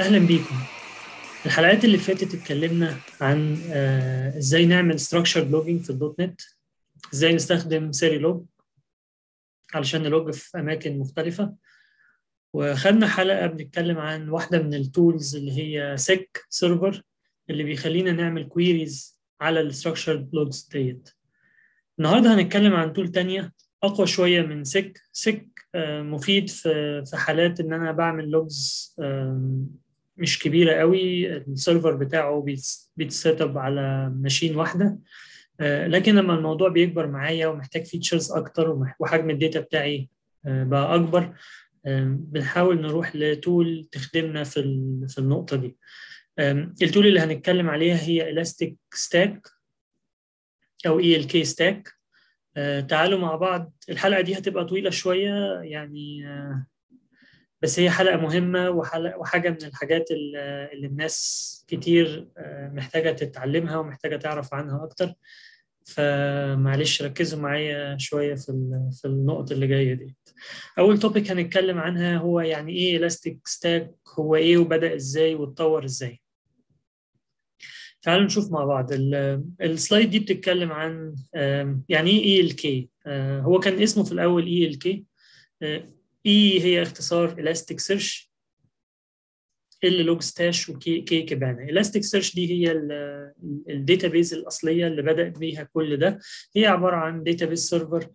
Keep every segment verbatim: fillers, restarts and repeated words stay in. اهلا بيكم. الحلقات اللي فاتت اتكلمنا عن ازاي نعمل structured logging في الدوت نت، ازاي نستخدم Serilog علشان نلوج في اماكن مختلفه، وخدنا حلقه بنتكلم عن واحده من التولز اللي هي سيك سيرفر اللي بيخلينا نعمل كويريز على الستراكشرد لوجز ديت. النهارده هنتكلم عن تول ثانيه اقوى شويه من سيك. سيك مفيد في في حالات ان انا بعمل لوجز مش كبيره قوي، السيرفر بتاعه بيتسيت اب على ماشين واحده، لكن لما الموضوع بيكبر معايا ومحتاج فيتشرز اكتر وحجم الداتا بتاعي بقى اكبر، بنحاول نروح لتول تخدمنا في في النقطه دي. التول اللي هنتكلم عليها هي Elastic Stack او إي إل كي Stack. تعالوا مع بعض، الحلقه دي هتبقى طويله شويه يعني، بس هي حلقه مهمه وحلقة وحاجه من الحاجات اللي الناس كتير محتاجه تتعلمها ومحتاجه تعرف عنها اكتر، فمعلش ركزوا معايا شويه في في النقطه اللي جايه دي. اول توبيك هنتكلم عنها هو يعني ايه Elastic Stack، هو ايه وبدا ازاي واتطور ازاي. تعالوا نشوف مع بعض السلايد دي بتتكلم عن يعني ايه إي إل كي. هو كان اسمه في الاول إي إل كي، اي هي اختصار Elasticsearch، ال Logstash، وكي كي كبانا. Elasticsearch دي هي الداتابيز الاصليه اللي بدا بيها كل ده، هي عباره عن داتابيز سيرفر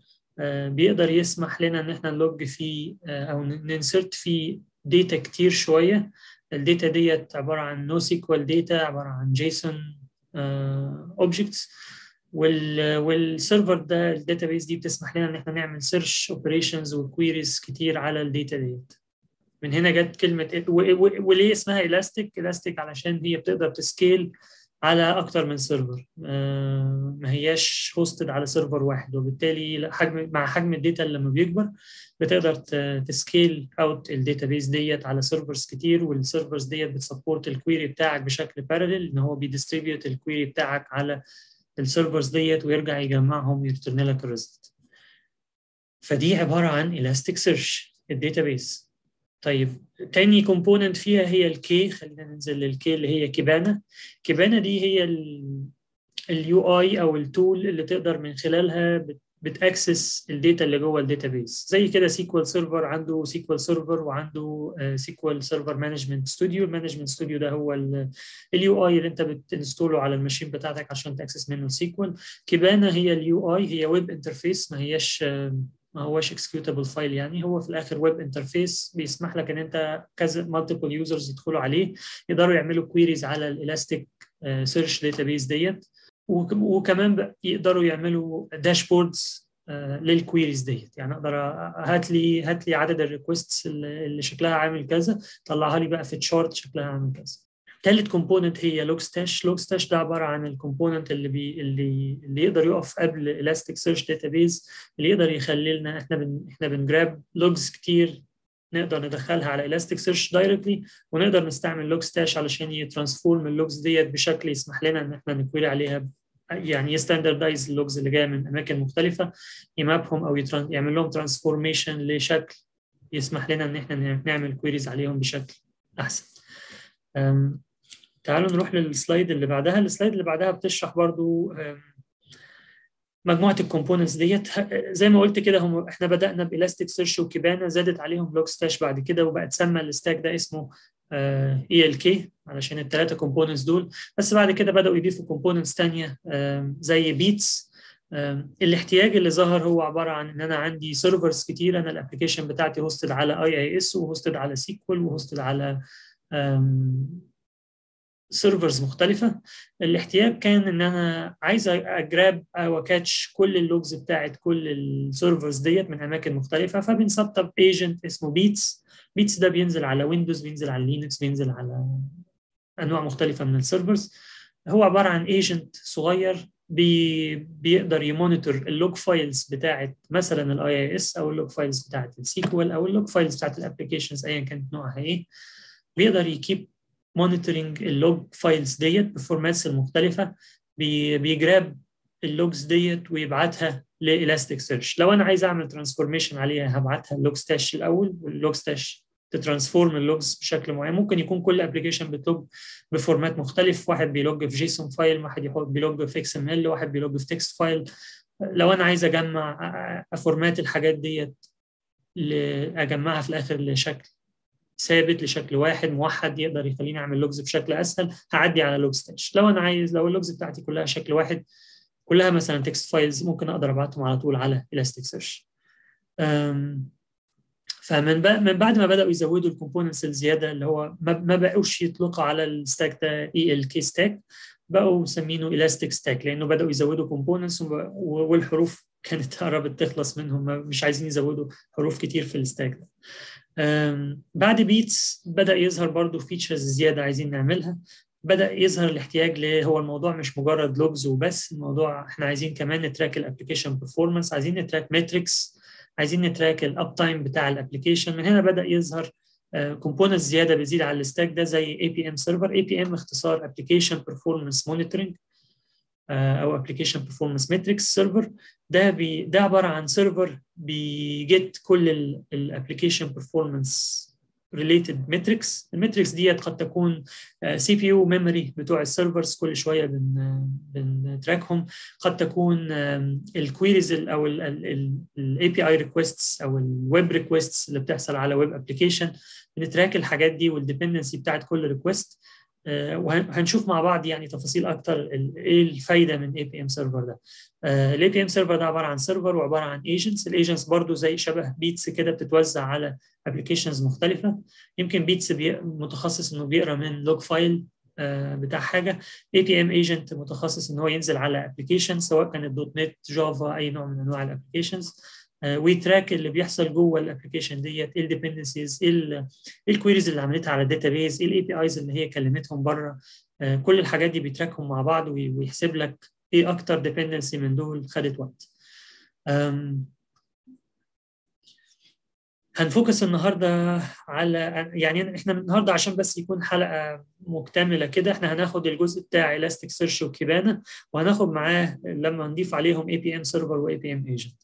بيقدر يسمح لنا ان احنا نلوج فيه او ننسرت فيه داتا كتير شويه. الداتا ديت عباره عن نو سيكوال داتا، عباره عن جيسون اوبجكتس، والسيرفر ده الداتابيز دي بتسمح لنا ان احنا نعمل سيرش اوبريشنز وكويريز كتير على الداتا ديت. من هنا جت كلمه وليه اسمها إلاستيك. إلاستيك علشان هي بتقدر تسكيل على اكتر من سيرفر، ما هياش هوستد على سيرفر واحد، وبالتالي حجم مع حجم الداتا اللي لما بيكبر بتقدر تسكيل اوت الداتابيز ديت على سيرفرز كتير، والسيرفرز ديت بتسبورت الكويري بتاعك بشكل بارلل، ان هو بيديستريبيوت الكويري بتاعك على السيرفرز ديت ويرجع يجمعهم ويرترن لك الريزلت. فدي عباره عن Elasticsearch الداتابيز. طيب تاني كومبوننت فيها هي الكي. خلينا ننزل للكي اللي هي كيبانا. كيبانا دي هي اليو اي او التول اللي تقدر من خلالها بتاكسس الداتا اللي جوه الداتابيز، زي كده سيكوال سيرفر عنده سيكوال سيرفر وعنده سيكوال سيرفر مانجمنت ستوديو. المانجمنت ستوديو ده هو اليو اي اللي انت بتنستوله على الماشين بتاعتك عشان تاكسس منه السيكوال. كيبانا هي اليو اي، هي ويب انترفيس، ما هياش ما هوش اكسكيوتابل فايل، يعني هو في الاخر ويب انترفيس بيسمح لك ان انت كذا مالتيبل يوزرز يدخلوا عليه يقدروا يعملوا كويريز على الالاستيك سيرش داتابيز ديت، وكمان يقدروا يعملوا داشبوردز للكويريز ديت. يعني اقدر هات لي هات لي عدد الريكويستس اللي شكلها عامل كذا، طلعها لي بقى في تشارت شكلها عامل كذا. ثالث كومبوننت هي لوجستاش. لوجستاش ده عباره عن الكومبوننت اللي بي اللي اللي يقدر يقف قبل Elasticsearch داتابيز، اللي يقدر يخلي لنا احنا بن احنا بنجراب لوجز كتير نقدر ندخلها على Elasticsearch دايركتلي، ونقدر نستعمل لوجستاش علشان يترانسفورم اللوجز ديت بشكل يسمح لنا ان احنا نكويري عليها، يعني يستاندردايز اللوجز اللي جايه من اماكن مختلفه، يمابهم او يعمل لهم ترانسفورميشن لشكل يسمح لنا ان احنا نعمل كويريز عليهم بشكل احسن. تعالوا نروح للسلايد اللي بعدها. السلايد اللي بعدها بتشرح برضو مجموعه الكومبوننتس ديت. زي ما قلت كده، هم احنا بدانا بإلاستيكسيرش وكيبانا، زادت عليهم لوجستاش بعد كده، وبقى اتسمى الستاك ده اسمه إي إل كي علشان الثلاثه كومبوننتس دول. بس بعد كده بداوا يضيفوا كومبوننتس ثانيه زي بيتس. الاحتياج اللي ظهر هو عباره عن ان انا عندي سيرفرز كتير، انا الابلكيشن بتاعتي هوستد على آي آي إس وهوستد على سيكوال وهوستد على سيرفرز مختلفة. الاحتياج كان ان انا عايز اجراب او اكاتش كل اللوجز بتاعت كل السيرفرز ديت من اماكن مختلفة، فبنسطب ايجنت اسمه بيتس. بيتس ده بينزل على ويندوز، بينزل على لينكس، بينزل على انواع مختلفة من السيرفرز. هو عبارة عن ايجنت صغير بي بيقدر يمونيتور اللوج فايلز بتاعت مثلا الاي اي اس او اللوج فايلز بتاعت السيكوال او اللوج فايلز بتاعت الابلكيشنز ايا كانت نوعها ايه. بيقدر يكيب مونيتورنج اللوج فايلز ديت بالفورماتس المختلفه، بيجراب اللوجز ديت ويبعتها لإلاستيك سيرش. لو انا عايز اعمل ترانسفورميشن عليها هبعتها لوجستاش الاول، واللوجستاش تترانسفورم اللوجز بشكل معين. ممكن يكون كل ابلكيشن بتلوج بفورمات مختلف، واحد بيلوج في جيسون فايل، واحد بيلوج في اكس ام ال، واحد بيلوج في تكست فايل. لو انا عايز اجمع افورمات الحاجات ديت اجمعها في الاخر لشكل ثابت، لشكل واحد موحد يقدر يخليني اعمل لوجز بشكل اسهل، هعدي على لوج ستاش. لو انا عايز لو اللوجز بتاعتي كلها شكل واحد، كلها مثلا تكست فايلز، ممكن اقدر ابعتهم على طول على الاستيك سيرش. فمن من بعد ما بداوا يزودوا الكومبوننتس الزياده اللي هو ما بقوش يطلقوا على الستاك ده اي ال كي ستاك، بقوا مسمينه الاستيك ستاك لانه بداوا يزودوا كومبوننتس والحروف كانت قربت تخلص منهم، مش عايزين يزودوا حروف كتير في الستاك ده. بعد بيتس بدا يظهر برضو فيتشرز زياده عايزين نعملها، بدا يظهر الاحتياج ل هو الموضوع مش مجرد لوجز وبس، الموضوع احنا عايزين كمان نتراك الابلكيشن بيرفورمانس، عايزين نتراك ماتريكس، عايزين نتراك الاب تايم بتاع الابلكيشن. من هنا بدا يظهر كومبوننت زياده بتزيد على الستاك ده زي اي بي ام سيرفر. اي بي ام اختصار ابلكيشن بيرفورمانس مونيتورنج او ابلكيشن بيرفورمانس ماتريكس سيرفر. ده بي ده عباره عن سيرفر بيجيت كل الابلكيشن بيرفورمانس ريليتد ماتريكس. الماتريكس ديت قد تكون سي بي يو، ميموري بتوع السيرفرز كل شويه بن بنتراكهم، قد تكون الكويريز او الاي بي اي ريكويستس او الويب ريكويستس اللي بتحصل على ويب ابلكيشن، بنتراك الحاجات دي والديبندنسي بتاعت كل ريكويست. وهنشوف مع بعض يعني تفاصيل اكتر ايه الفايده من اي بي ام سيرفر ده. الاي بي ام سيرفر ده عباره عن سيرفر وعباره عن ايجنتس. الايجنتس برضو زي شبه بيتس كده بتتوزع على ابلكيشنز مختلفه. يمكن بيتس بي متخصص انه بيقرا من لوج فايل آه بتاع حاجه، اي بي ام ايجنت متخصص ان هو ينزل على ابلكيشن سواء كانت دوت نت، جافا، اي نوع من انواع الابلكيشنز، ويتراك اللي بيحصل جوه الابلكيشن ديت، ايه الديبندنسيز، ايه الكويريز اللي عملتها على الداتابيز، ايه الاي بي ايز اللي هي كلمتهم بره. كل الحاجات دي بيتراكهم مع بعض ويحسب لك ايه اكتر ديبندنسي من دول خدت وقت. هنفوكس النهارده على يعني احنا النهارده عشان بس يكون حلقه مكتمله كده، احنا هناخد الجزء بتاع الاستيك سيرش وكيبانا وهناخد معاه لما نضيف عليهم اي بي ام سيرفر واي بي ام ايجنت.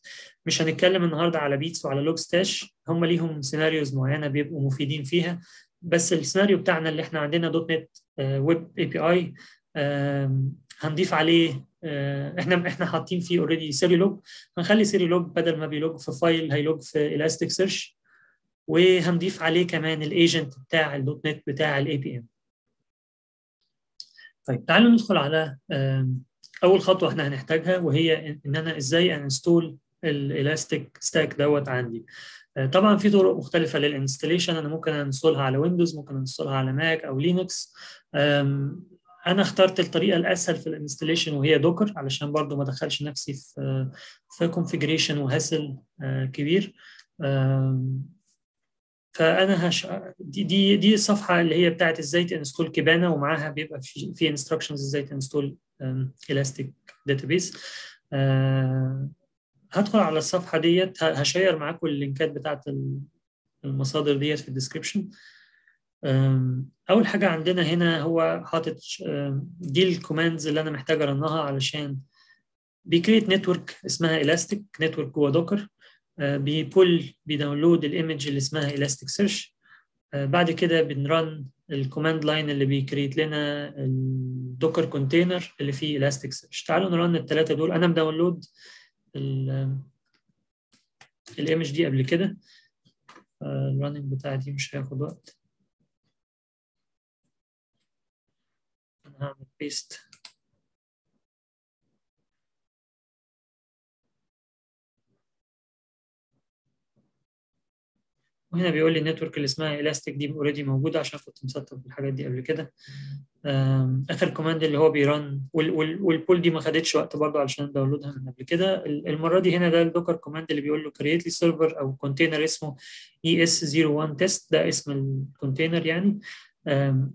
مش هنتكلم النهارده على بيتس وعلى لوج ستاش، هم ليهم سيناريوز معينه بيبقوا مفيدين فيها، بس السيناريو بتاعنا اللي احنا عندنا دوت نت ويب اي بي اي هنضيف عليه احنا احنا حاطين فيه اوريدي سيريلوج. هنخلي سيريلوج بدل ما بيلوج في فايل هيلوج في الاستيك سيرش، وهنضيف عليه كمان الايجنت بتاع الدوت نت بتاع الاي بي ام. طيب تعالوا ندخل على اول خطوه احنا هنحتاجها، وهي ان انا ازاي انستول الالاستيك ستاك دوت عندي. طبعا في طرق مختلفه للانستليشن، انا ممكن انستولها على ويندوز، ممكن انستولها على ماك او لينكس. انا اخترت الطريقه الاسهل في الانستليشن وهي دوكر، علشان برضو ما ادخلش نفسي في في كونفيجريشن وهسل كبير. فانا هش... دي دي دي الصفحه اللي هي بتاعت ازاي تنستول كيبانا، ومعاها بيبقى في في انستراكشنز ازاي تنستول الاستيك داتابيس. هدخل على الصفحه ديت، هشير معاكم اللينكات بتاعت المصادر ديت في الديسكربشن. اول حاجه عندنا هنا هو حاطط دي الكوماندز اللي انا محتاج ارنها علشان بيكريت نتورك اسمها الاستيك نتورك جوه دوكر، بيبول بيداونلود الايمج اللي اسمها الاستيك سيرش، بعد كده بنرن الكوماند لاين اللي بيكريت لنا الدوكر كونتينر اللي فيه الاستيك سيرش. تعالوا نرن الثلاثه دول. انا مداونلود الايمج دي قبل كده، الرننج بتاعتي مش هياخد وقت. هعمل بيست وهنا بيقول لي النتورك اللي اسمها الاستيك دي اوريدي موجوده عشان كنت مسطب بالحاجات دي قبل كده. اخر كوماند اللي هو بيرن والبول دي ما خدتش وقت برضه علشان داونلودها من قبل كده. المره دي هنا ده الدوكر كوماند اللي بيقول له كريت لي سيرفر او كونتينر اسمه اي اس واحد تيست، ده اسم الكونتينر يعني.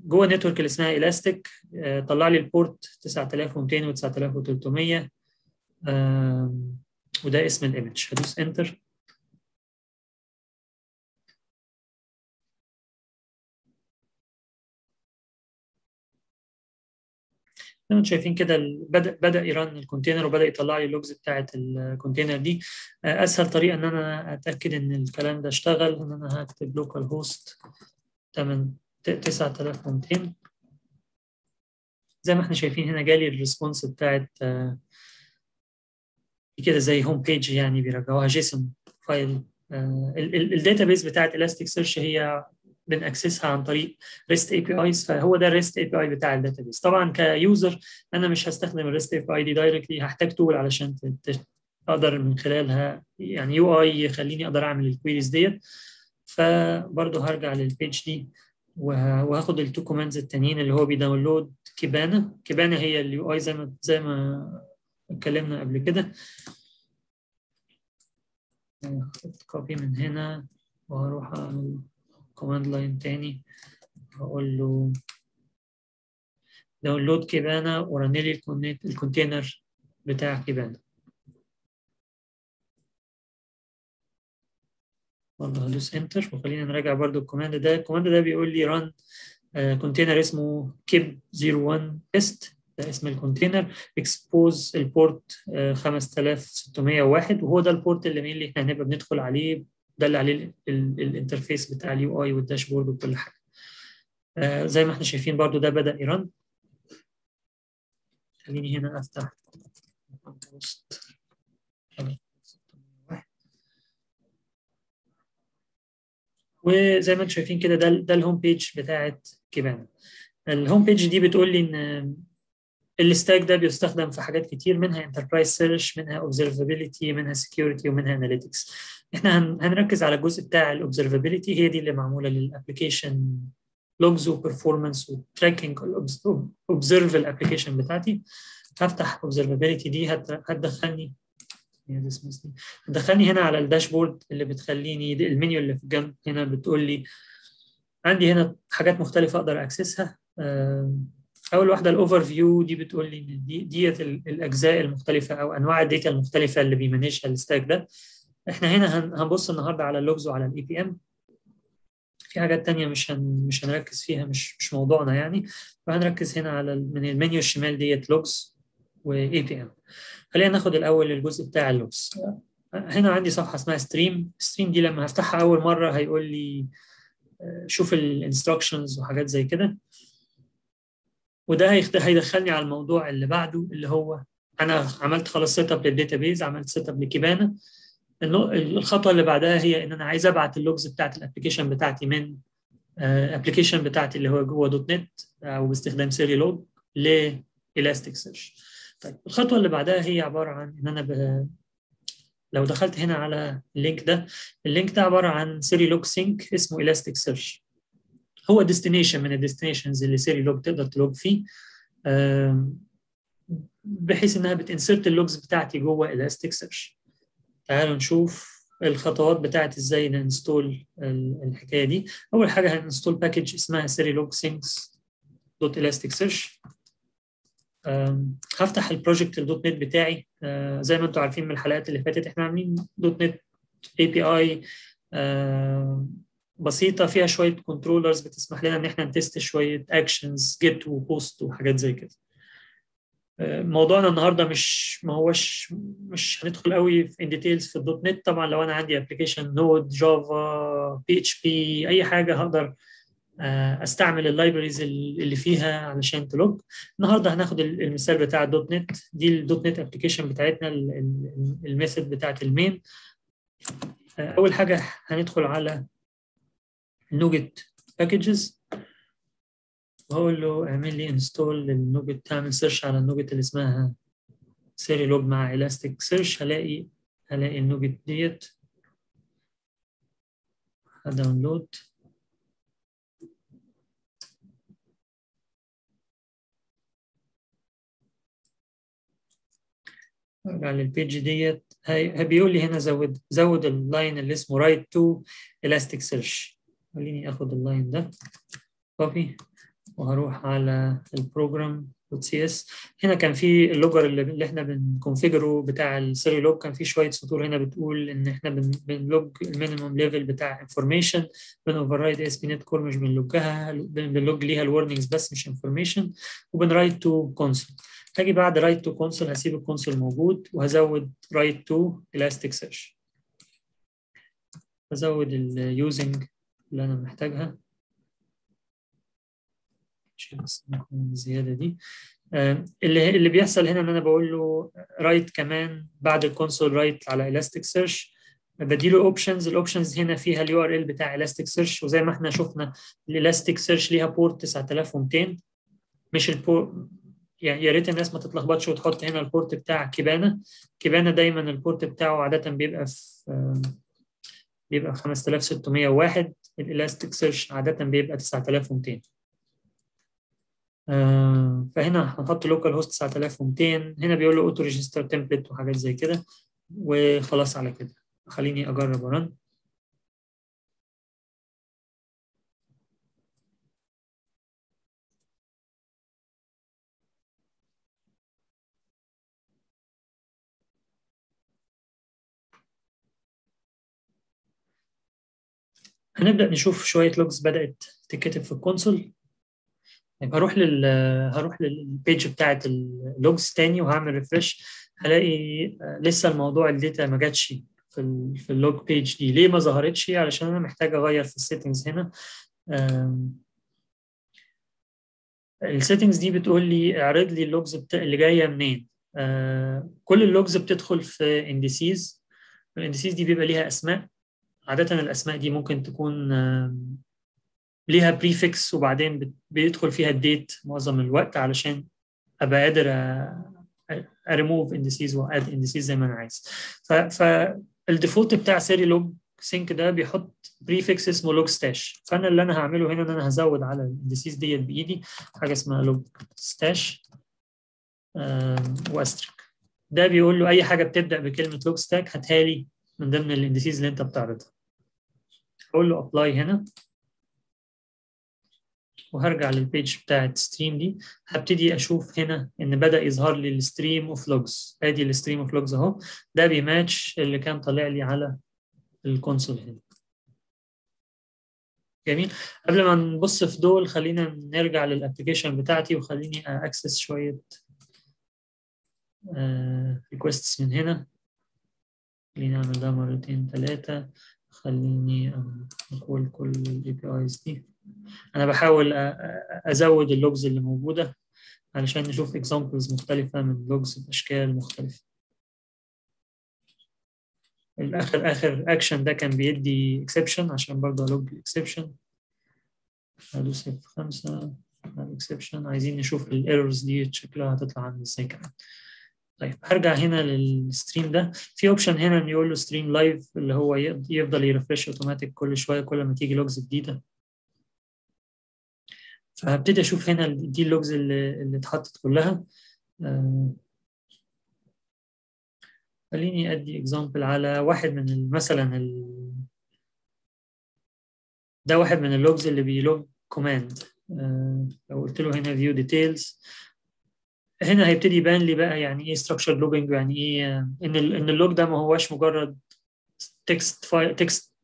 جوه النتورك اللي اسمها الاستيك طلع لي البورت تسعة آلاف ومئتين و تسعة آلاف وثلاثمئة وده اسم الايمج. هدوس انتر. زي ما انتم شايفين كده بدا بدا يرن الكونتينر وبدا يطلع لي اللوجز بتاعه الكونتينر دي. اسهل طريقه ان انا اتاكد ان الكلام ده اشتغل ان انا هكتب لوكال هوست تسعة آلاف ومئتين. زي ما احنا شايفين هنا جالي الريسبونس بتاعه كده زي هوم بيج يعني بيرجعوها جيسون فايل. الداتا بيز بتاعت الاستيك سيرش هي بنأكسسها عن طريق ريست اي بي ايز، فهو ده الريست اي بي اي بتاع الداتا بيز. طبعا كيوزر انا مش هستخدم الريست اي بي اي دي دايركتلي، هحتاج تول علشان اقدر من خلالها يعني يو اي يخليني اقدر اعمل الكويريز ديت. فبرضه هرجع للبيج دي وهاخد التو كوماندز التانيين اللي هو بيداونلود كيبانا. كيبانا هي اليو اي زي ما زي ما اتكلمنا قبل كده. هاخد كوبي من هنا وهروح اعمل كوماند لاين تاني هقول له داونلود كيبانا ورن لي الكونتينر بتاع كيبانا. برضه هدوس انتر وخلينا نراجع برضه الكوماند ده. الكوماند ده بيقول لي ران كونتينر اسمه كيب واحد تيست، ده اسم الكونتينر، اكسبوز البورت خمسة آلاف وستمئة وواحد وهو ده البورت اللي مين اللي احنا هنبقى بندخل عليه، ده اللي عليه الانترفيس بتاع اليو اي والداشبورد وكل حاجه. آه زي ما احنا شايفين برضو ده بدا يرن. خليني هنا افتح وزي ما انتم شايفين كده ده ده الهوم بيج بتاعت كيبانا. الهوم بيج دي بتقول لي ان الستاك ده بيستخدم في حاجات كتير، منها انتربرايز سيرش، منها اوبزرفابيلتي، منها سكيورتي، ومنها اناليتكس. احنا هنركز على الجزء بتاع الاوبزرفابيلتي، هي دي اللي معموله للابلكيشن لوجز وبرفورمانس وتراكنج اوبزرف الابلكيشن بتاعتي. هفتح اوبزرفابيلتي دي هتدخلني هتدخلني هنا على الداشبورد اللي بتخليني المنيو اللي في الجنب هنا بتقول لي عندي هنا حاجات مختلفه اقدر اكسسها. اول واحده الاوفر فيو دي بتقول لي ان دي ديت الاجزاء المختلفه او انواع الداتا المختلفه اللي بيمانجها الستاك ده. احنا هنا هنبص النهارده على اللوجز وعلى الاي بي ام، في حاجات ثانيه مش هن مش هنركز فيها، مش مش موضوعنا يعني. فهنركز هنا على من المنيو الشمال ديت لوجز واي بي ام. خلينا ناخد الاول الجزء بتاع اللوجز. هنا عندي صفحه اسمها ستريم. ستريم دي لما هفتحها اول مره هيقول لي شوف الانستراكشنز وحاجات زي كده، وده هيدخلني على الموضوع اللي بعده اللي هو انا عملت خلاص سيت اب للداتابيز، عملت سيت اب لكيبانا. الخطوه اللي بعدها هي ان انا عايز ابعت اللوجز بتاعت الابلكيشن بتاعتي من الابلكيشن بتاعتي اللي هو جوه دوت نت او باستخدام سيري لوج لإلاستيك سيرش. طيب الخطوه اللي بعدها هي عباره عن ان انا ب... لو دخلت هنا على اللينك ده، اللينك ده عباره عن سيري لوج سينك اسمه إلاستيك سيرش، هو ديستنيشن من الديستنيشنز اللي سيري لوج تقدر تلوج فيه، بحيث انها بتنسرت اللوجز بتاعتي جوه الاستيك سيرش. تعالوا نشوف الخطوات بتاعت ازاي ننستول الحكايه دي. اول حاجه هننستول باكج اسمها سيري لوج سينكس دوت الاستيك سيرش. هفتح البروجكت الدوت نت بتاعي. زي ما انتم عارفين من الحلقات اللي فاتت احنا عاملين دوت نت اي بي اي بسيطه فيها شويه كنترولرز بتسمح لنا ان احنا نتست شويه اكشنز جيت وبوست وحاجات زي كده. موضوعنا النهارده مش ما هوش مش هندخل قوي في ديتيلز في الدوت نت. طبعا لو انا عندي ابلكيشن نود جافا بي اتش بي اي حاجه هقدر استعمل اللايبريز اللي فيها علشان تلوج. النهارده هناخد المثال بتاع الدوت نت، دي الدوت نت ابلكيشن بتاعتنا الميثود بتاعت المين. اول حاجه هندخل على نوجت باكجز وهقول له اعمل لي انستول للنوجت، تعمل سيرش على النوجت اللي اسمها سيري لوج مع الاستيك سيرش. هلاقي هلاقي النوجت ديت، هداونلود على البيج ديت. بيقول لي هنا زود زود اللاين اللي اسمه رايت تو الاستيك سيرش. خليني اخد اللاين ده كوبي وهروح على البروجرام دوت سي اس. هنا كان في اللوجر اللي احنا بنكونفيجره بتاع السيري لوج، كان في شويه سطور هنا بتقول ان احنا بنلوج المينيمم ليفل بتاع انفورميشن، بنوفررايد اس بي نت كور مش بنلوجها، بنلوج ليها الورنينجز بس مش انفورميشن، وبنرايت تو كونسول. هاجي بعد رايت تو كونسول هسيب الكونسول موجود وهزود رايت تو الاستيك سيرش، هزود اليوزنج اللي انا محتاجها الزياده دي. اللي اللي بيحصل هنا ان انا بقول له رايت كمان بعد الكونسول رايت على الاستيك سيرش، بديله اوبشنز، الاوبشنز هنا فيها اليو ار ال بتاع الاستيك سيرش، وزي ما احنا شفنا الاستيك سيرش ليها بورت تسعة آلاف ومئتين، مش البورت، يعني يا ريت الناس ما تتلخبطش وتحط هنا البورت بتاع كيبانا. كيبانا دايما البورت بتاعه عاده بيبقى في بيبقى خمسة آلاف وستمئة وواحد، الالاستيك سيرش عاده بيبقى تسعة آلاف ومئتين. آه فهنا هنحط لوكال هوست تسعة آلاف ومئتين، هنا بيقول له اوتو ريجستر تمبلت وحاجات زي كده، وخلاص على كده. خليني اجرب ورن. هنبدا نشوف شويه لوجز بدات تتكتب في الكونسول. هروح لل هروح للبيج بتاعه اللوجز تاني وهعمل ريفرش، هلاقي لسه الموضوع الداتا ما جاتش في ال... في اللوج بيج دي. ليه ما ظهرتش؟ علشان انا محتاج اغير في السيتنجز هنا. السيتنجز دي بتقول لي اعرض لي اللوجز بتا... اللي جايه منين. كل اللوجز بتدخل في انديسيز، الانديسيز دي بيبقى ليها اسماء، عاده الاسماء دي ممكن تكون ليها بريفكس وبعدين بيدخل فيها الديت معظم الوقت علشان ابقى قادر اريموف انديسيز واد انديسيز زي ما انا عايز. فالديفولت بتاع سيري لوج سينك ده بيحط بريفكس اسمه لوج ستاش، فانا اللي انا هعمله هنا ان انا هزود على الانديسيز ديت بايدي حاجه اسمها لوج ستاش واستريك. ده بيقول له اي حاجه بتبدا بكلمه لوج ستاك هاتها لي من ضمن الانديسيز اللي انت بتعرضها. هقول له ابلاي هنا وهرجع للبيج بتاعت ستريم دي، هبتدي اشوف هنا ان بدا يظهر لي الستريم اوف لوجز. ادي الستريم اوف لوجز اهو، ده بيماتش اللي كان طالع لي على الكونسول هنا. جميل. قبل ما نبص في دول خلينا نرجع للابلكيشن بتاعتي، وخليني اكسس شويه ريكويستس من هنا. خليني اعمل ده مرتين ثلاثه، خليني اقول كل الاي بي ايز دي. انا بحاول ازود اللوجز اللي موجوده علشان نشوف اكزامبلز مختلفه من لوجز باشكال مختلفه. الاخر اخر اكشن ده كان بيدي اكسبشن عشان برضه الوج الاكسبشن. هدوس في خمسه الاكسبشن، عايزين نشوف الايرورز دي شكلها هتطلع عامل ازاي كمان. طيب هرجع هنا للستريم ده، في اوبشن هنا بيقول له ستريم لايف اللي هو يفضل يرفرش اوتوماتيك كل شويه كل ما تيجي لوجز جديده. فهبتدي اشوف هنا دي اللوجز اللي اللي اتحطت كلها. خليني ادي اكزامبل على واحد من مثلا ال... ده واحد من اللوجز اللي بيلوج كوماند. لو قلت له هنا فيو ديتيلز هنا هيبتدي يبان لي بقى يعني ايه ستراكشر لوجينج، يعني ايه ان ان اللوج ده ما هواش مجرد تكست فايل تكست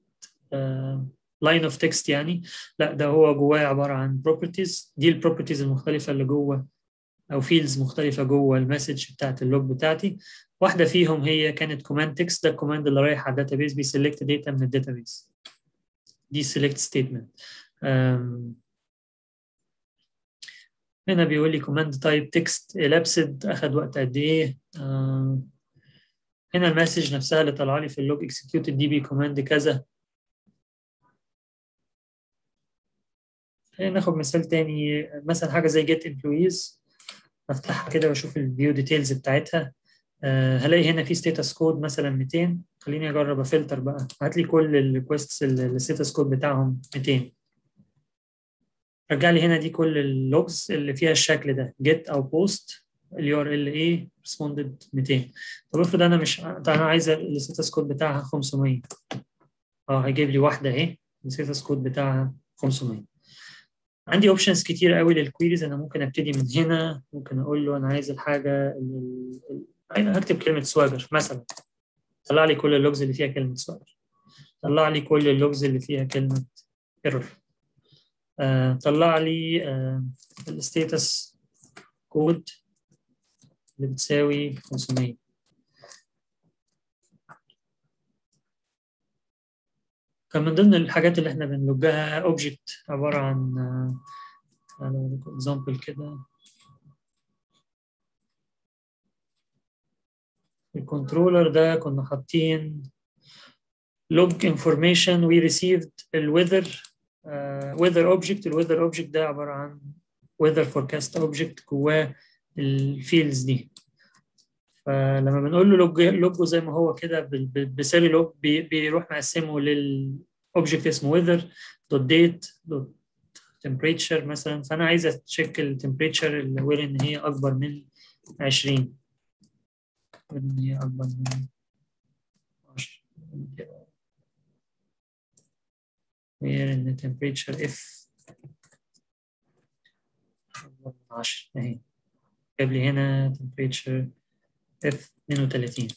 لاين اوف تكست، يعني لا ده هو جواه عباره عن بروبرتيز. دي البروبرتيز المختلفه اللي جوه او فيلدز مختلفه جوه المسج بتاعت اللوج بتاعتي. واحده فيهم هي كانت كوماند تكست، ده الكوماند اللي رايح على الداتابيس بيسلكت داتا من الداتابيس، دي سيلكت ستيتمنت. هنا بيقول لي كوماند تايب تكست الابسد اخد وقت قد ايه. آه هنا المسج نفسها اللي طالعه لي في اللوج اكسكيوتد دي بي كوماند كذا. خلينا ناخد مثال تاني، مثلا حاجه زي جيت امبلويز، افتحها كده واشوف الفيو ديتيلز بتاعتها. آه هلاقي هنا في ستاتس كود مثلا مئتين، خليني اجرب افلتر بقى، هات لي كل الريكويستس الستاتس كود بتاعهم مئتين. رجع لي هنا دي كل اللوجز اللي فيها الشكل ده جيت او بوست اليو ار ال ايه ريسبوندد مئتين. طب افرض انا مش طب انا عايز الستاتس كود بتاعها خمسمئة، اه هيجيب لي واحده اهي الستاتس كود بتاعها خمسمئة. عندي اوبشنز كتير قوي للكويريز. انا ممكن ابتدي من هنا، ممكن اقول له انا عايز الحاجه ال... هكتب كلمه سواجر مثلا، طلع لي كل اللوجز اللي فيها كلمه سواجر، طلع لي كل اللوجز اللي فيها كلمه ايرور، آه، طلع لي آه، الستاتس كود اللي بتساوي خمسمية. كان من ضمن الحاجات اللي احنا بنلوجها اوبجكت عباره عن تعالوا اوريكم اكزامبل كده، الكنترولر ده كنا حاطين لوج انفورميشن وي ريسيفد الويذر ويذر اوبجكت. الويذر اوبجكت ده عباره عن ويذر فوركاست اوبجكت جواه الفيلدز دي، فلما بنقول له لوج لوجه زي ما هو كده بسيري لوج بيروح مقسمه للاوبجكت اسمه ويذر دوت ديت دوت تمبريتشر مثلا، فانا عايز اتشيك التمبريتشر اللي وير ان هي اكبر من عشرين، وير ان هي اكبر من عشرين كده، وير ان تمبريتشر اف اكبر من عشرة اهي، جاب لي هنا تمبريتشر اف اثنين وثلاثين.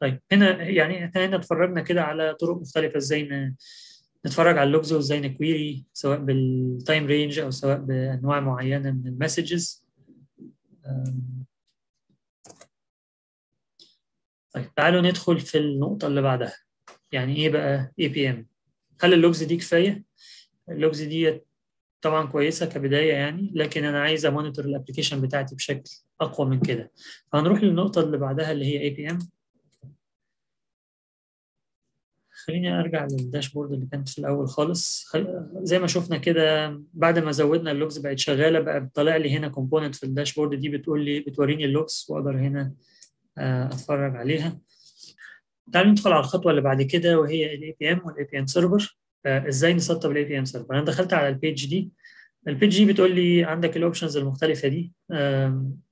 طيب هنا يعني احنا هنا اتفرجنا كده على طرق مختلفه ازاي نتفرج على اللوجز وازاي نكويري، سواء بالتايم رينج او سواء بانواع معينه من المسجز. طيب تعالوا ندخل في النقطه اللي بعدها، يعني ايه بقى اي بي ام؟ هل اللوجز دي كفايه؟ اللوجز دي طبعا كويسه كبدايه يعني، لكن انا عايز امونيتور الابلكيشن بتاعتي بشكل اقوى من كده، فهنروح للنقطه اللي بعدها اللي هي اي بي ام. خليني ارجع للداشبورد اللي كانت في الاول خالص. خل... زي ما شفنا كده بعد ما زودنا اللوجز بقت شغاله، بقى طالع لي هنا كومبوننت في الداشبورد دي بتقول لي بتوريني اللوجز واقدر هنا اتفرج عليها. تعالوا ندخل على الخطوه اللي بعد كده وهي الاي بي ام والاي بي ام سيرفر. ازاي نسطب الاي بي ام سيرفر؟ انا دخلت على البيج دي، البيج دي بتقول لي عندك الاوبشنز المختلفه دي،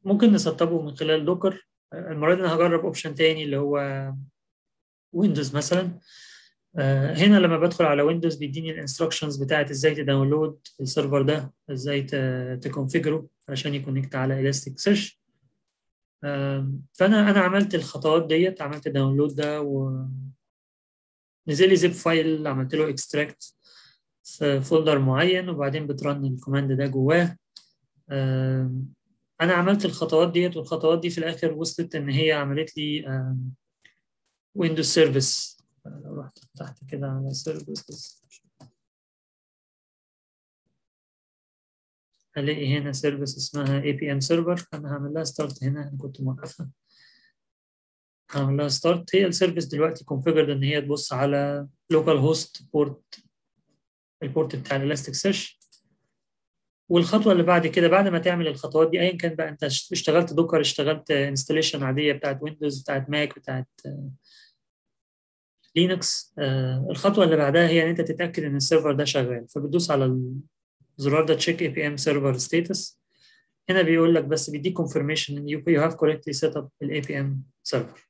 ممكن نسطبه من خلال دوكر. المره دي انا هجرب اوبشن تاني اللي هو ويندوز مثلا. هنا لما بدخل على ويندوز بيديني الانستراكشنز بتاعت ازاي تداونلود السيرفر ده، ازاي تكونفيجره علشان يكونكت على الاستيك سيرش. فانا انا عملت الخطوات ديت، عملت الداونلود ده و نزل لي زيب فايل عملت له اكستراكت في فولدر معين، وبعدين بترن الكوماند ده جواه. انا عملت الخطوات ديت، والخطوات دي في الاخر وصلت ان هي عملت لي ويندوز سيرفيس. لو رحت تحت كده على سيرفيسز هلاقي هنا سيرفيس اسمها اي بي ام سيرفر، انا هعمل لها ستارت. هنا انا كنت موقفها، هعمل لها ستارت. هي السيرفيس دلوقتي كونفيجرد ان هي تبص على لوكال هوست بورت، البورت بتاع الالاستيك سيرش. والخطوه اللي بعد كده بعد ما تعمل الخطوات دي ايا كان بقى، انت اشتغلت دوكر، اشتغلت انستليشن عاديه بتاعت ويندوز، بتاعت ماك، بتاعت لينكس، الخطوه اللي بعدها هي ان انت تتاكد ان السيرفر ده شغال، فبتدوس على الزرار ده تشيك اي بي ام سيرفر ستاتس. هنا بيقول لك بس بيديك كونفيرميشن ان يو هاف كوريكتلي سيت اب الاي بي ام سيرفر.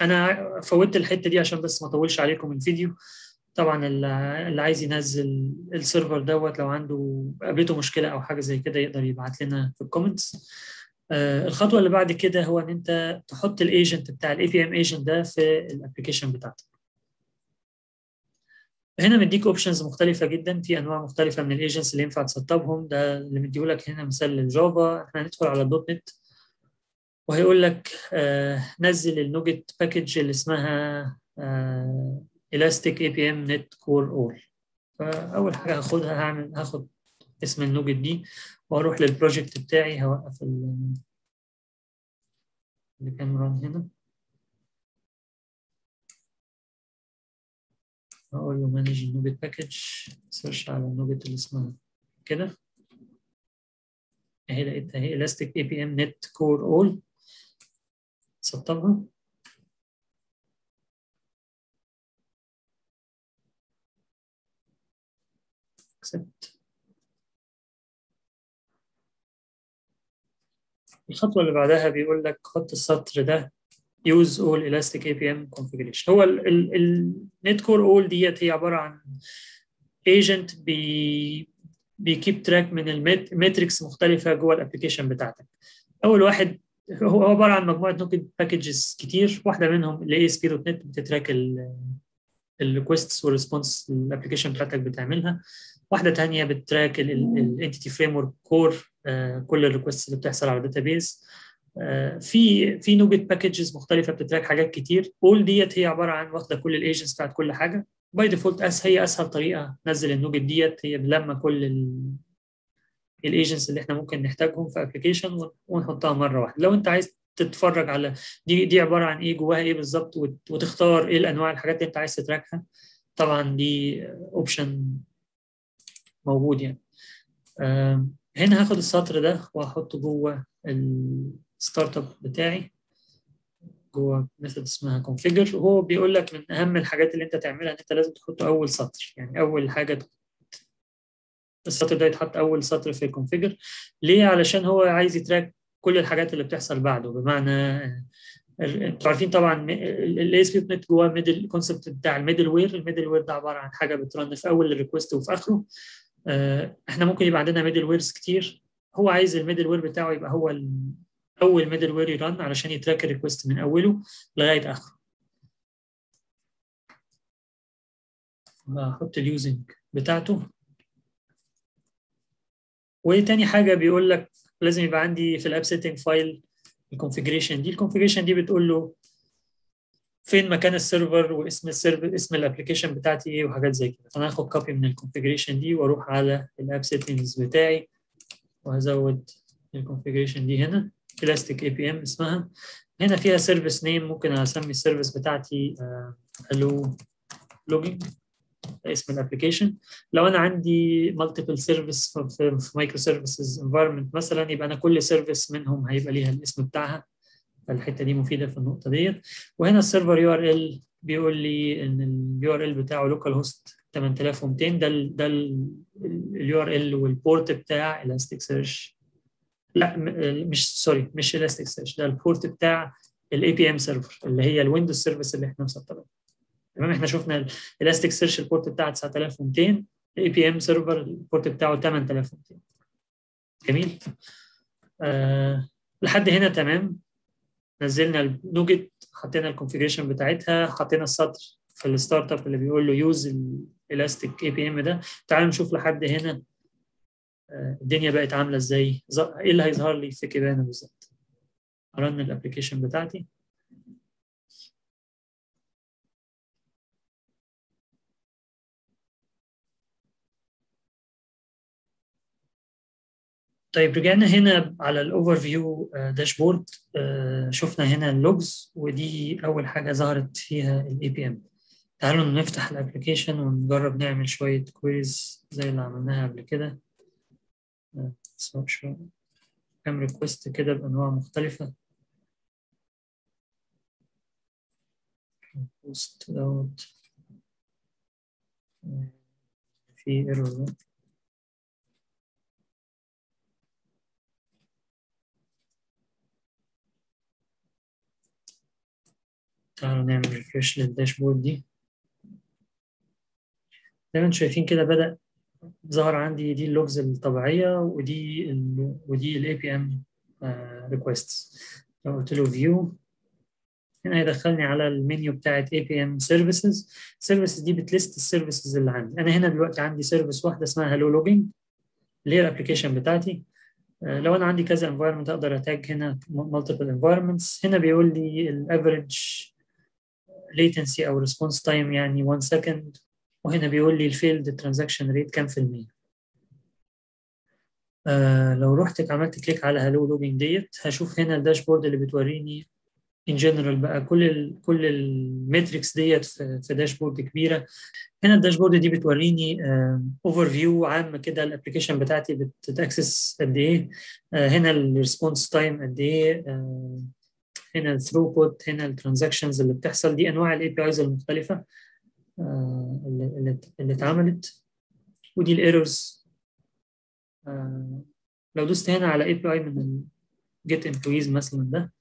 انا فوتت الحته دي عشان بس ما اطولش عليكم الفيديو. طبعا اللي عايز ينزل السيرفر دوت لو عنده قابلته مشكله او حاجه زي كده يقدر يبعت لنا في الكومنتس. آه الخطوه اللي بعد كده هو ان انت تحط الايجنت بتاع الاي بي ام ايجنت ده في الابلكيشن بتاعتك. هنا مديك اوبشنز مختلفه جدا، في انواع مختلفه من الايجنتس اللي ينفع تسطبهم. ده اللي مديهولك هنا مثال للجافا. احنا هندخل على الدوت نت وهيقول لك آه نزل النوجت باكج اللي اسمها آه Elastic إيه بي إم .نت Core All. فأول حاجة هاخدها هعمل هاخد اسم النوجت دي وأروح للبروجكت بتاعي. هوقف اللي كان ران هنا، هقول له مانج النوجت باكج، سيرش على النوجت اللي اسمها كده أهي، لقيتها أهي Elastic إيه بي إم .نت Core All. سطبها. الخطوة اللي بعدها بيقول لك حط السطر ده use all elastic إيه بي إم configuration. هو النت كور all ديت هي عبارة عن ايجنت بي بيكيب تراك من الماتريكس مختلفه جوه الابلكيشن بتاعتك. اول واحد هو عباره عن مجموعه نوجت باكجز كتير، واحده منهم اللي هي اس بي دوت نت بتتراك الريكويستس والريسبونس الابلكيشن بتاعتك بتعملها. واحده ثانيه بتراك الانتيتي فريم ورك كور كل الريكويستس اللي بتحصل على الداتابيز. في في نوجت باكجز مختلفه بتتراك حاجات كتير. كل ديت هي عباره عن واخده كل الايجنتس بتاعت كل حاجه. باي ديفولت اس هي اسهل طريقه نزل النوجت ديت، هي بنلم كل الايجنتس اللي احنا ممكن نحتاجهم في ابلكيشن ونحطها مره واحده. لو انت عايز تتفرج على دي دي عباره عن ايه جواها ايه بالظبط وتختار ايه الانواع الحاجات اللي انت عايز تتراكها، طبعا دي اوبشن موجود يعني. هنا هاخد السطر ده واحطه جوه الستارت اب بتاعي جوه ميثود اسمها configure، وهو بيقول لك من اهم الحاجات اللي انت تعملها ان انت لازم تحط اول سطر، يعني اول حاجه السطر ده يتحط اول سطر في الكونفيجر. ليه؟ علشان هو عايز يتراك كل الحاجات اللي بتحصل بعده. بمعنى انتوا عارفين طبعا الاي اس بي دوت نت جواه ميدل كونسبت بتاع الميدل وير، الميدل وير ده عباره عن حاجه بترن في اول الريكوست وفي اخره. احنا ممكن يبقى عندنا ميدل ويرز كتير، هو عايز الميدل وير بتاعه يبقى هو اول ميدل وير يرن علشان يتراك الريكوست من اوله لغايه اخره. هحط اليوزنج بتاعته. وتاني حاجه بيقول لك لازم يبقى عندي في الاب سيتنج فايل الكونفيجريشن دي، الكونفيجريشن دي بتقول له فين مكان السيرفر واسم السيرفر اسم الابلكيشن بتاعتي ايه وحاجات زي كده. فانا هاخد كوبي من الكونفيجريشن دي واروح على الاب سيتنجز بتاعي وهزود الكونفيجريشن دي هنا Elastic إيه بي إم اسمها. هنا فيها سيرفيس نيم، ممكن اسمي السيرفيس بتاعتي الو لوجينج اسم الابلكيشن. لو انا عندي مالتيبل سيرفيس في مايكرو سيرفيسز انفايرمنت مثلا، يبقى انا كل سيرفيس منهم هيبقى ليها الاسم بتاعها، فالحته دي مفيده في النقطه ديت. وهنا السيرفر يو ار ال بيقول لي ان اليو ار ال بتاعه لوكال هوست ثمانية آلاف ومئتين، ده ال ده اليو ار ال والبورت بتاع الاستيك سيرش، لا مش سوري مش الاستيك سيرش، ده البورت بتاع الاي بي ام سيرفر اللي هي الويندوز سيرفيس اللي احنا مسطبينها. تمام، احنا شفنا الاستيك سيرش البورت بتاعه تسعة آلاف ومئتين، الاي بي ام سيرفر البورت بتاعه ثمانية آلاف ومئتين. جميل. أه لحد هنا تمام. نزلنا النوجت، حطينا الكونفيجريشن بتاعتها، حطينا السطر في الستارت اب اللي بيقول له يوز الاستيك اي بي ام ده. تعالوا نشوف لحد هنا أه الدنيا بقت عامله ازاي، ايه اللي هيظهر لي في كيبانا بالظبط. ارن الابلكيشن بتاعتي. طيب رجعنا هنا على الاوفر فيو داشبورد، شفنا هنا اللوجز ودي اول حاجه ظهرت فيها الاي بي ام. تعالوا نفتح الابلكيشن ونجرب نعمل شويه كويريز زي اللي عملناها قبل كده. شويه كام ريكويست كده بانواع مختلفه. ريكويست دوت في ايرور تعالوا نعمل ريفرش للداشبورد دي. زي ما انتم شايفين كده بدأ ظهر عندي دي اللوجز الطبيعية ودي ال ودي الاي بي ام ريكويستس. لو قلت له فيو هنا هيدخلني على المنيو بتاعت اي بي ام سيرفيسز. السيرفيسز دي بتليست السيرفيسز اللي عندي. انا هنا دلوقتي عندي سيرفيس واحدة اسمها هلو لوجينج اللي هي الابلكيشن بتاعتي. لو انا عندي كذا انفايرمنت اقدر اتاج هنا مالتيبل انفايرمنتس. هنا بيقول لي الافريج latency او response time يعني one second، وهنا بيقول لي الفيلد ترانزاكشن ريت كام في المية. آه لو رحت عملت كليك على هالو لوجينج ديت هشوف هنا الداشبورد اللي بتوريني ان جنرال بقى كل ال كل الماتريكس ديت في, في داشبورد كبيره. هنا الداشبورد دي بتوريني اوفر آه فيو عام كده الابلكيشن بتاعتي بتتاكسس قد ايه، آه هنا الريسبونس تايم قد ايه، آه هنا الثروبوت، هنا الترانزاكشنز اللي بتحصل، دي انواع الاي بي ايز المختلفه اللي اتعملت، ودي الايرورز. لو دوست هنا على اي بي اي من جيت امبلويز مثلا ده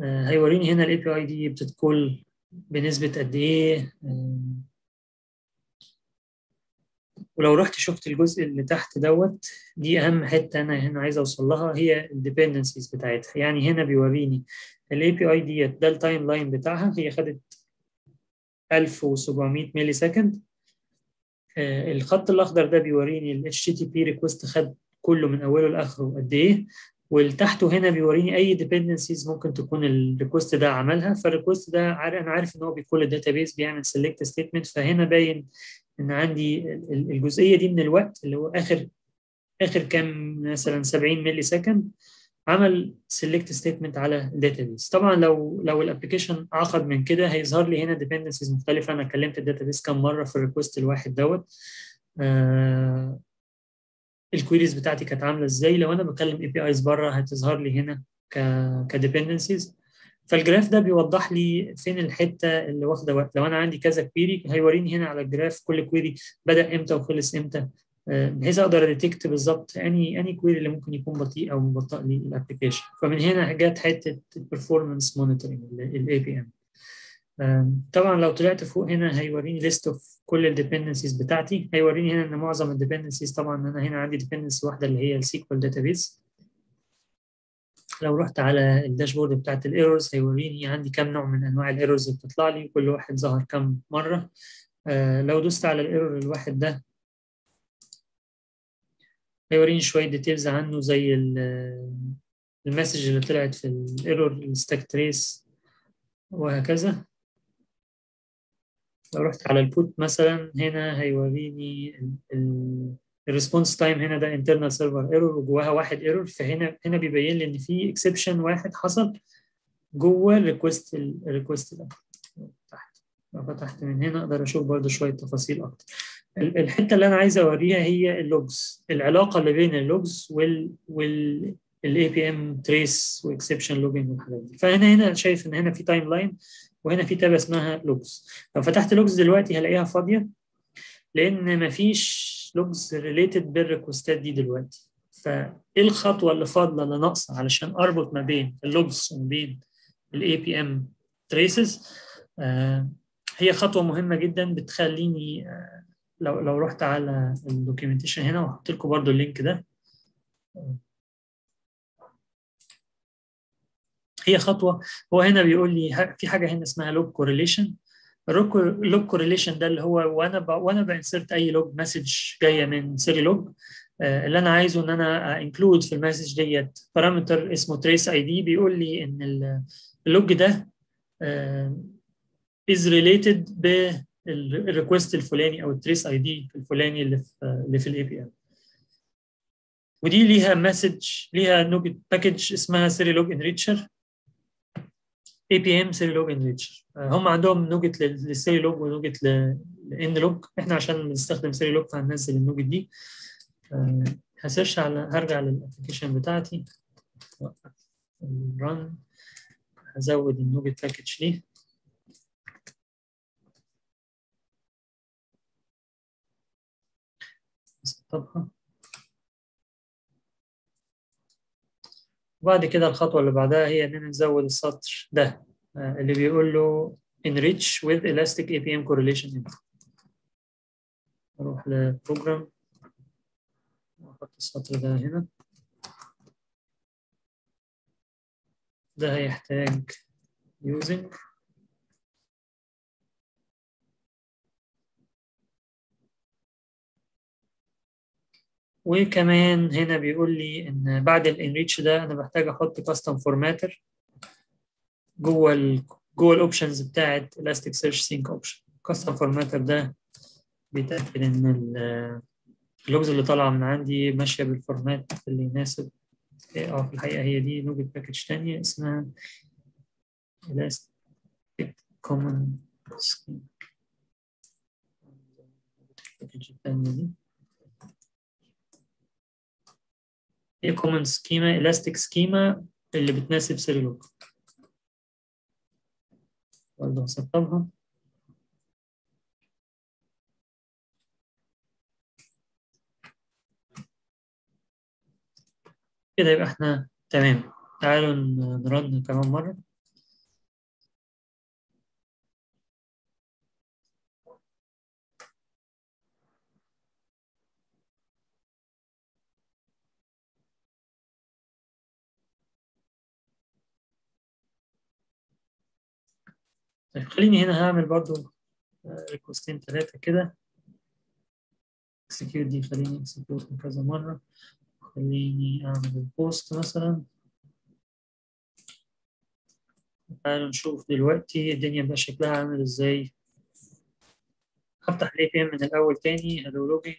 هيوريني هنا الاي بي اي دي بتتكول بنسبه قد ايه، ولو رحت شفت الجزء اللي تحت دوت، دي اهم حته انا هنا عايز اوصل لها، هي الديبندنسيز بتاعتها. يعني هنا بيوريني الاي بي اي ديت، ده التايم لاين بتاعها، هي خدت ألف وسبعمية ملي سكند. آه الخط الاخضر ده بيوريني الاتش تي بي ريكوست خد كله من اوله لاخره قد ايه، والتحته هنا بيوريني اي ديبندنسيز ممكن تكون الريكوست ده عملها. فالريكوست ده عارف انا عارف ان هو بيكون الداتابيس بيعمل سيلكت ستيتمنت، فهنا باين ان عندي الجزئيه دي من الوقت اللي هو اخر اخر كام مثلا سبعين ملي سكند عمل سيلكت ستيتمنت على الداتابيس. طبعا لو لو الابلكيشن اعقد من كده هيظهر لي هنا ديبندنسيز مختلفه. انا كلمت الداتابيس كام مره في الريكوست الواحد دوت، آه الكويريز بتاعتي كانت عامله ازاي. لو انا بكلم اي بي ايز بره هتظهر لي هنا كديبندنسيز. فالجراف ده بيوضح لي فين الحته اللي واخده وقت. لو انا عندي كذا كويري هيوريني هنا على الجراف كل كويري بدا امتى وخلص امتى، بحيث اقدر اديتكت بالظبط اني اني كويري اللي ممكن يكون بطيء او مبطئ لي الابلكيشن. فمن هنا جت حته البرفورمانس مونيتورنج الاي بي ام. طبعا لو طلعت فوق هنا هيوريني ليست اوف كل الديبندنسيز بتاعتي. هيوريني هنا ان معظم الديبندنسيز، طبعا انا هنا عندي ديبندنسي واحده اللي هي السيكوال داتابيز. لو رحت على الداشبورد بتاعت الايرورز هيوريني عندي كام نوع من انواع الايرورز اللي بتطلع لي، وكل واحد ظهر كام مره. آه لو دوست على الايرور الواحد ده هيوريني شويه ديتيلز عنه، زي المسج اللي طلعت في الايرور، الستاك تريس وهكذا. لو رحت على البوت مثلا هنا هيوريني ال الريسبونس تايم، هنا ده انترنال سيرفر ايرور وجواها واحد ايرور. فهنا هنا بيبين لي ان في اكسبشن واحد حصل جوه الريكوست الريكوست ده تحت. لو فتحت من هنا اقدر اشوف برده شويه تفاصيل اكتر. الحته اللي انا عايز اوريها هي اللوجز، العلاقه اللي بين اللوجز وال والاي بي ام تريس واكسبشن لوجينج والحاجات دي. فهنا هنا شايف ان هنا في تايم لاين وهنا في تاب اسمها لوجز. لو فتحت لوجز دلوقتي هلاقيها فاضيه لان مفيش لوجز ريليتد بالريكوستات دي دلوقتي. فايه الخطوه اللي فاضله اللي ناقصه علشان اربط ما بين اللوجز وما بين الاي بي ام تريسز؟ هي خطوه مهمه جدا بتخليني، آه لو لو رحت على الدوكيومنتيشن هنا وحط لكم برده اللينك ده، هي خطوه. هو هنا بيقول لي في حاجه هنا اسمها لوج كورليشن. اللوج كورليشن ده اللي هو وانا ب... وانا بانسرت اي لوج مسج جايه من سيري لوج، آه اللي انا عايزه ان انا انكلود في المسج ديت بارامتر اسمه تريس اي دي، بيقول لي ان اللوج ده از ريليتد بالريكوست الفلاني او التريس اي دي الفلاني اللي في اللي في الاي بي ام. ودي ليها مسج، ليها نوجت باكج اسمها سيري لوج انريتشر، اي بي ام سيريلوج انريتشر. هم عندهم نوجت للسيريلوج ونوجت لان لوج، احنا عشان بنستخدم سيريلوج فهننزل النوجت دي. أه هسيرش على، هرجع للابلكيشن بتاعتي، ران، هزود النوجت باكج ليه. طبعا بعد كده الخطوه اللي بعدها هي اننا نزود السطر ده اللي بيقول له enrich with elastic A P M correlation. اروح للبروجرام واحط السطر ده هنا. ده هيحتاج using وكمان هنا بيقول لي ان بعد الانريتش ده انا بحتاج احط كاستم فورماتر جوه ال جوه الاوبشنز بتاعه الاستيك سيرش سينك اوبشن. كاستم فورماتر ده بيتاكد ان اللوجز اللي طالعه من عندي ماشيه بالفورمات اللي يناسب. اه في الحقيقه هي دي نوجت باكج ثانيه اسمها الاستيك كومن سكيم. الباكج الثانيه دي هي كومن سكيما، الاستيك سكيما اللي بتناسب سيريلوج. برضه هسطبها. كده يبقى احنا تمام. تعالوا نرن كمان مرة. طيب خليني هنا هعمل برضو ريكوستين ثلاثة كده. اكسكيوت دي خليني اكسكيوتها كذا مرة. خليني اعمل البوست مثلا. تعالوا نشوف دلوقتي الدنيا بقى شكلها عامل ازاي. هفتح الاي بي ام من الاول تاني. هلو لوجينج.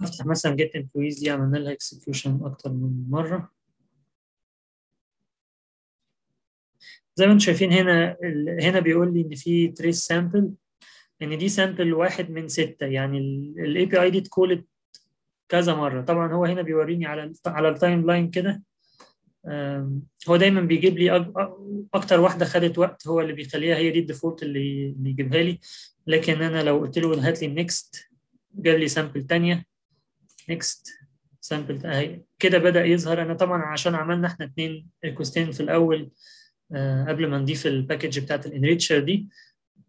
هفتح مثلا جيت امبلويز، دي عملنا لها اكسكيوشن اكتر من مرة. زي ما انتم شايفين هنا ال... هنا بيقول لي ان في تريس سامبل، ان دي سامبل واحد من سته، يعني الاي بي اي دي اتكولت كذا مره. طبعا هو هنا بيوريني على على التايم لاين كده، هو دايما بيجيب لي أج... اكتر واحده خدت وقت، هو اللي بيخليها هي دي الديفولت اللي بيجيبها لي. لكن انا لو قلت له هات لي نيكست، جاب لي سامبل ثانيه، نيكست سامبل اهي كده. بدا يظهر. انا طبعا عشان عملنا احنا اثنين ريكوستين في الاول قبل ما نضيف الباكج بتاعت الانريتشر دي،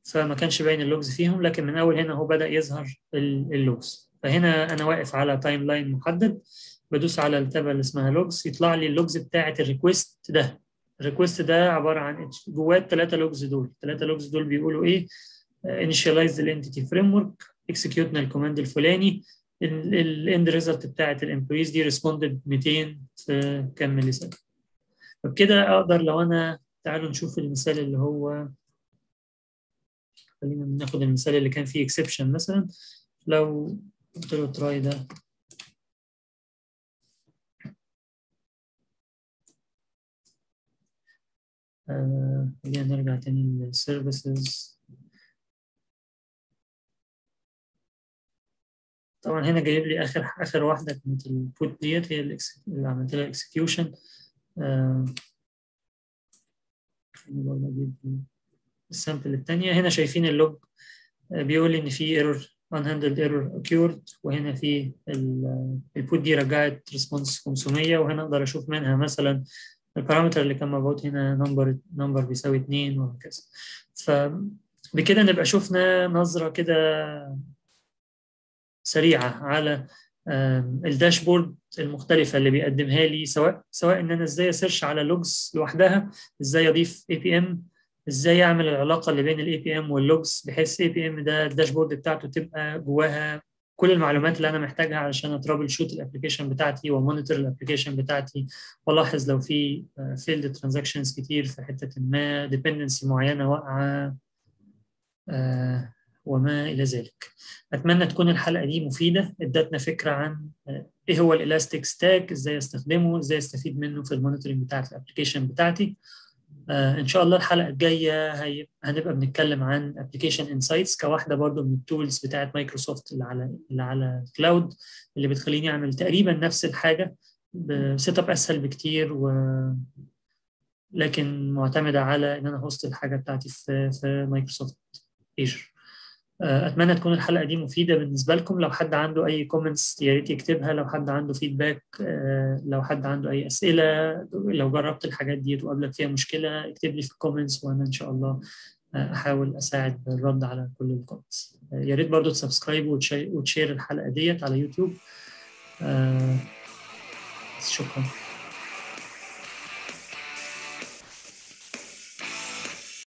فما كانش باين اللوجز فيهم، لكن من اول هنا هو بدا يظهر اللوجز. فهنا انا واقف على تايم لاين محدد، بدوس على التابه اللي اسمها لوجز، يطلع لي اللوجز بتاعت الريكوست ده. الريكوست ده عباره عن جواه الثلاثه لوجز دول، الثلاثه لوجز دول بيقولوا ايه؟ انيشيالايز الانتيتي فريم ورك، اكسكيوتنا الكوماند الفلاني، الاند ريزلت بتاعت الامبلويز دي ريسبوندد مئتين في كام ملي ثانيه. فبكده اقدر لو انا، تعالوا نشوف المثال اللي هو، خلينا ناخد المثال اللي كان فيه اكسبشن مثلا. لو قلت له تراي ده، خلينا نرجع تاني للسيرفيسز. طبعا هنا جايب لي اخر اخر واحده كانت البوت ديت، هي اللي عملت لها اكسكيوشن. السامبل الثانيه هنا شايفين اللوج بيقول ان في ايرور unhandled error occurred، وهنا في البوت دي رجعت ريسبونس خمسمية، وهنا اقدر اشوف منها مثلا البارامتر اللي كان مبعوت هنا نمبر نمبر بيساوي اتنين وهكذا. فبكده نبقى شفنا نظره كده سريعه على الداشبورد المختلفه اللي بيقدمها لي، سواء سواء ان انا ازاي اسيرش على لوجز لوحدها، ازاي اضيف اي بي ام، ازاي اعمل العلاقه اللي بين الاي بي ام واللوجز، بحيث اي بي ام ده الداشبورد بتاعته تبقى جواها كل المعلومات اللي انا محتاجها علشان اترابل شوت الابلكيشن بتاعتي ومونيتور الابلكيشن بتاعتي، والاحظ لو في فيلد ترانزاكشنز كتير في حته ما، ديبندنسي معينه واقعه آه وما إلى ذلك. أتمنى تكون الحلقة دي مفيدة، ادتنا فكرة عن إيه هو الإلاستيك ستاك، إزاي أستخدمه، إزاي أستفيد منه في المونيتورنج بتاعة الأبليكيشن بتاعتي. آه إن شاء الله الحلقة الجاية هنبقى بنتكلم عن أبليكيشن إنسايتس، كواحدة برضو من التولز بتاعة مايكروسوفت اللي على اللي على كلاود، اللي بتخليني أعمل تقريبا نفس الحاجة بسيت أب أسهل بكتير، و لكن معتمدة على إن أنا هوست الحاجة بتاعتي في في مايكروسوفت إيجر. اتمنى تكون الحلقه دي مفيده بالنسبه لكم. لو حد عنده اي كومنتس يا ريت يكتبها، لو حد عنده فيدباك، لو حد عنده اي اسئله، لو جربت الحاجات دي وقابلك فيها مشكله اكتب لي في الكومنتس، وانا ان شاء الله احاول اساعد بالرد على كل الكومنتس. يا ريت برضو تسبسكرايب وتشير الحلقه ديت على يوتيوب. شكرا.